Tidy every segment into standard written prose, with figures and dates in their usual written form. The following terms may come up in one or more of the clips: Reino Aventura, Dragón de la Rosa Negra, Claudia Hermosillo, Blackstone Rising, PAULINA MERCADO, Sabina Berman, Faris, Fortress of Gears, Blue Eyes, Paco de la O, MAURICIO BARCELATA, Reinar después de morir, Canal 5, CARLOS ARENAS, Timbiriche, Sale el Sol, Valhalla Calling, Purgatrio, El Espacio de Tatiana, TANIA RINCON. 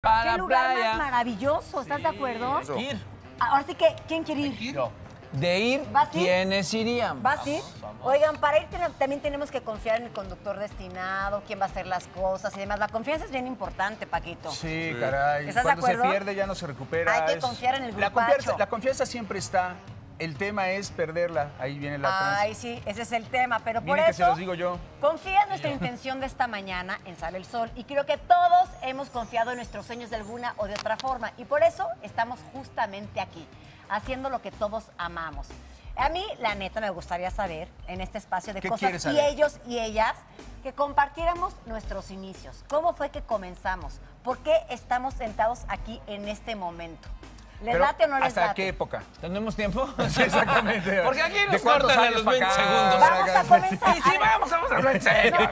Para qué lugar playa más maravilloso, ¿estás de acuerdo? Ir. Ahora sí que, ¿quién quiere ir? Yo. De ir, ¿quiénes irían? ¿Vas a ir? Oigan, para ir también tenemos que confiar en el conductor destinado, quién va a hacer las cosas y demás. La confianza es bien importante, Paquito. Sí, caray. ¿Estás de acuerdo? Cuando se pierde ya no se recupera. Hay que confiar en el grupacho. La confianza siempre está. El tema es perderla, ahí viene la trans. Ay, sí, ese es el tema, pero por eso, se los digo yo. Confía en nuestra intención de esta mañana en Sale el Sol, y creo que todos hemos confiado en nuestros sueños de alguna o de otra forma, y por eso estamos justamente aquí, haciendo lo que todos amamos. A mí, la neta, me gustaría saber, en este espacio de cosas y ellos y ellas, que compartiéramos nuestros inicios. ¿Cómo fue que comenzamos? ¿Por qué estamos sentados aquí en este momento? ¿Les late o no les late? ¿Hasta qué época? ¿Tenemos tiempo? Sí, exactamente. Porque aquí nos cortan a los 20 segundos. Vamos a comenzar. Sí, vamos a hablar en serio.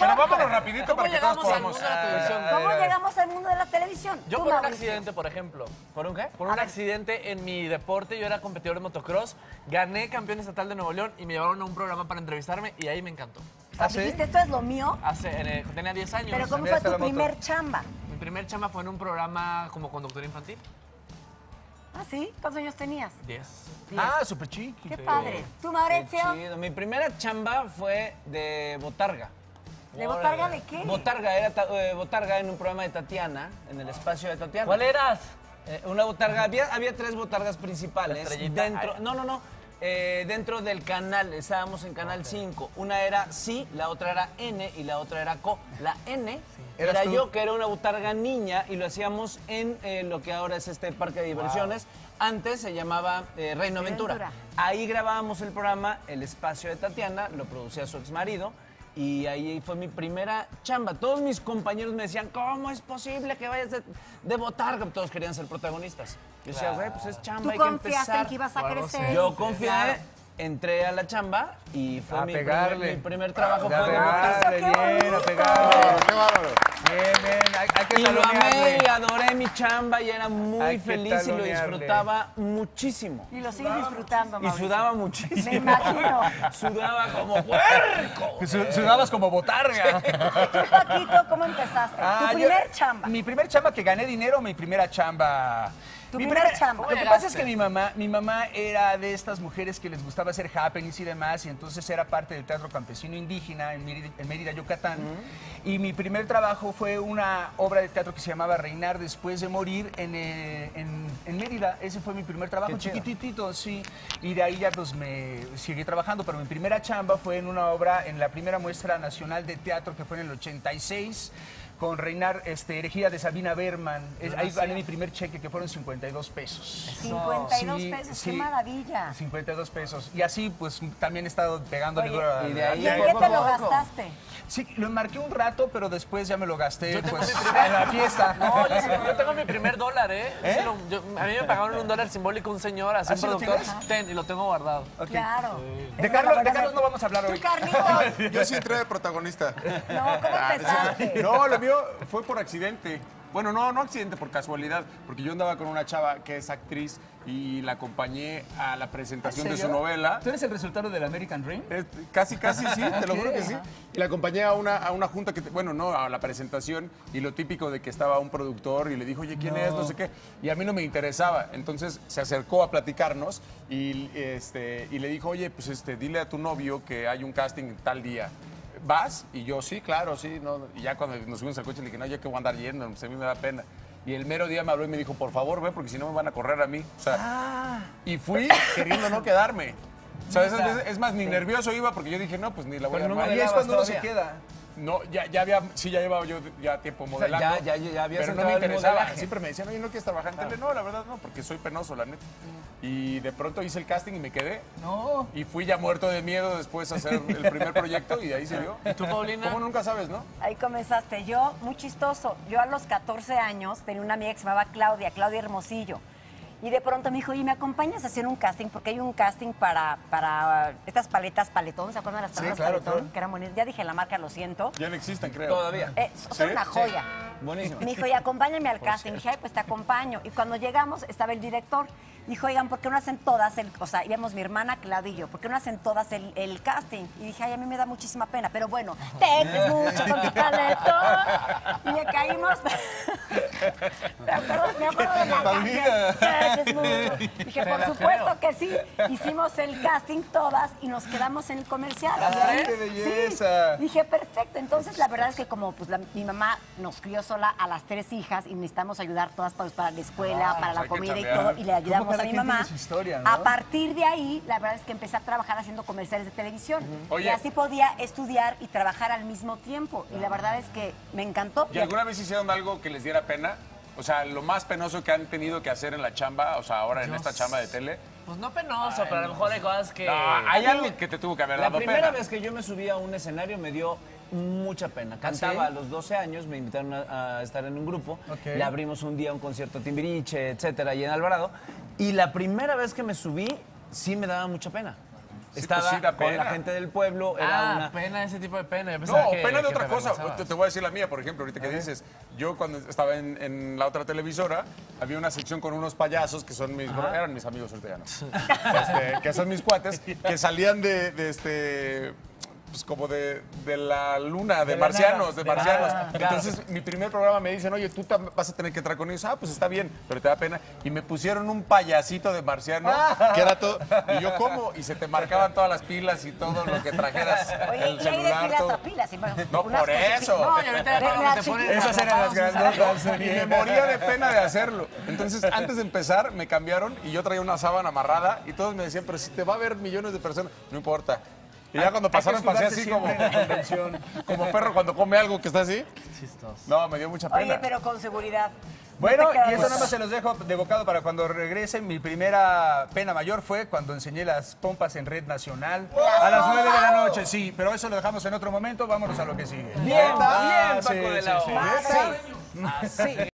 Pero vámonos rapidito para que todos podamos. ¿Cómo llegamos al mundo de la televisión? Yo por un accidente, por ejemplo. ¿Por un qué? Por un accidente en mi deporte. Yo era competidor de motocross. Gané campeón estatal de Nuevo León y me llevaron a un programa para entrevistarme y ahí me encantó. ¿Dijiste esto es lo mío? Tenía 10 años. ¿Pero cómo fue tu primer chamba? Mi primer chamba fue en un programa como conductor infantil. ¿Ah, sí? ¿Cuántos años tenías? 10. Ah, súper chiquito. Qué padre. ¿Tu Mauricio? Mi primera chamba fue de botarga. ¿De botarga de qué? Botarga, era botarga en un programa de Tatiana, en el espacio de Tatiana. ¿Cuál eras? Una botarga, había tres botargas principales. Dentro, dentro del canal, estábamos en Canal 5. Una era sí, la otra era N y la otra era co. La N... Sí. Era yo, que era una botarga niña, y lo hacíamos en lo que ahora es este parque de diversiones. Antes se llamaba Reino Aventura. Ahí grabábamos el programa El Espacio de Tatiana, lo producía su exmarido, y ahí fue mi primera chamba. Todos mis compañeros me decían, ¿cómo es posible que vayas de botarga? Todos querían ser protagonistas. Yo decía, güey, pues es chamba, hay que empezar. ¿Tú confiaste en que ibas a crecer? Yo confié. Entré a la chamba y fue mi primer trabajo. Y lo amé y adoré mi chamba y era muy feliz y lo disfrutaba muchísimo. Y lo sigo disfrutando, Mauricio. Y sudaba muchísimo. Me imagino. Sudaba como puerco. Sudabas como botarga. ¿Tú, Paquito, cómo empezaste? ¿Tu primer chamba? Mi primer chamba que gané dinero, mi primera chamba... Lo que pasa es que mi mamá era de estas mujeres que les gustaba hacer happenings y demás, y entonces era parte del teatro campesino indígena en Mérida, Yucatán. Y mi primer trabajo fue una obra de teatro que se llamaba Reinar después de morir en Mérida. Ese fue mi primer trabajo, chiquitito, sí. Y de ahí ya pues me seguí trabajando, pero mi primera chamba fue en una obra, en la primera muestra nacional de teatro que fue en el 86. Con Reinar, herejía de Sabina Berman. Ahí gané mi primer cheque, que fueron 52 pesos. ¿52 pesos? ¡Qué maravilla! 52 pesos. Y así, pues, también he estado pegándole duro a la... ¿Y en qué te lo gastaste? Sí, lo enmarqué un rato, pero después ya me lo gasté, pues, en la fiesta. No, yo tengo mi primer dólar, ¿eh? A mí me pagaron $1 simbólico un señor, así un productor. Y lo tengo guardado. Claro. De Carlos no vamos a hablar hoy. Yo sí entré de protagonista. No, ¿cómo empezaste? No, lo fue por accidente. Bueno, no accidente, por casualidad, porque yo andaba con una chava que es actriz y la acompañé a la presentación de su novela. ¿Tú eres el resultado del American Dream? Casi, sí, te lo juro que sí. Y la acompañé a una junta que, a la presentación, y lo típico de que estaba un productor y le dijo, oye, ¿quién es? No sé qué. Y a mí no me interesaba. Entonces se acercó a platicarnos y le dijo, oye, pues dile a tu novio que hay un casting tal día. ¿Vas? Y yo, sí, claro, sí. No. Y ya cuando nos subimos al coche le dije, no, yo que voy a andar yendo, pues a mí me da pena. Y el mero día me habló y me dijo, por favor, ve, porque si no me van a correr a mí. O sea, y fui queriendo no quedarme. O sea, es más, ni nervioso iba, porque yo dije, no, pues ni la voy a armar. Y es cuando uno se queda. No, ya llevaba yo ya tiempo modelando, pero no me interesaba. Siempre me decían, oye, ¿no quieres trabajar en tele? No, la verdad no, porque soy penoso, la neta. Y de pronto hice el casting y me quedé. No. Y fui ya muerto de miedo después a hacer el primer proyecto y de ahí se dio. ¿Y tú, Paulina? ¿Cómo nunca sabes, no? Ahí comenzaste. Yo, muy chistoso, yo a los 14 años tenía una amiga que se llamaba Claudia Hermosillo. Y de pronto me dijo, oye, ¿me acompañas a hacer un casting? Porque hay un casting para estas paletas paletón, ¿se acuerdan de las paletas paletón? Que eran bonitas. Ya dije la marca, lo siento. Ya no existen, creo. Todavía. Son una joya. Buenísimo. Me dijo, y acompáñame al casting. Dije, ay, pues te acompaño. Y cuando llegamos, estaba el director. Dijo, oigan, ¿por qué no hacen todas el...? O sea, íbamos mi hermana, Claudia y yo. ¿Por qué no hacen todas el casting? Y dije, ay, a mí me da muchísima pena. Pero bueno, te eres mucho con tu talento. Y me caímos... Perdón, me acuerdo de la canción. Dije, por supuesto que sí. Hicimos el casting todas y nos quedamos en el comercial. ¡Ay, qué belleza! Sí. Dije, perfecto. Entonces, la verdad es que como pues, mi mamá nos crió sola a las 3 hijas y necesitamos ayudar todas para la escuela, para la comida y todo, y le ayudamos a mi mamá. Historia, ¿no? A partir de ahí, la verdad es que empecé a trabajar haciendo comerciales de televisión. Oye. Y así podía estudiar y trabajar al mismo tiempo. Y la verdad es que me encantó. ¿Y alguna vez hicieron algo que les diera pena? O sea, lo más penoso que han tenido que hacer en la chamba, o sea, ahora en esta chamba de tele. Pues no penoso, ay, pero a lo mejor hay cosas que... No, hay algo que te tuvo que haber dado pena. La primera vez que yo me subí a un escenario me dio mucha pena. Cantaba a los 12 años, me invitaron a estar en un grupo. Le abrimos un día un concierto a Timbiriche, etcétera, y en Alvarado. Y la primera vez que me subí, sí me daba mucha pena. Sí, estaba pues sí, con pena. La gente del pueblo, era una... pena, ese tipo de pena. Yo no, que, pena de otra cosa. Te voy a decir la mía, por ejemplo, ahorita que dices. Yo cuando estaba en la otra televisora, había una sección con unos payasos que son mis... Eran mis amigos solteanos. Que son mis cuates, que salían de pues como de la luna, de marcianos, Entonces, mi primer programa me dicen, oye, tú vas a tener que entrar con ellos. Ah, pues está bien, pero te da pena. Y me pusieron un payasito de marciano, que era todo. Y yo, ¿cómo? Y se te marcaban todas las pilas y todo lo que trajeras. Oye, el celular, pilas a pilas. Y no, por eso. No, y ahorita te ponen esas eran las grandotas. Y me moría de pena de hacerlo. Entonces, antes de empezar, me cambiaron y yo traía una sábana amarrada y todos me decían, pero si te va a ver millones de personas, no importa. Y ya cuando pasaron, pasé así como perro cuando come algo que está así. Chistoso. No, me dio mucha pena. Oye, pero con seguridad. Bueno, y eso nada más se los dejo de bocado para cuando regresen. Mi primera pena mayor fue cuando enseñé las pompas en Red Nacional a las 9 de la noche. Sí, pero eso lo dejamos en otro momento. Vámonos a lo que sigue. Bien, Paco de la O. Así.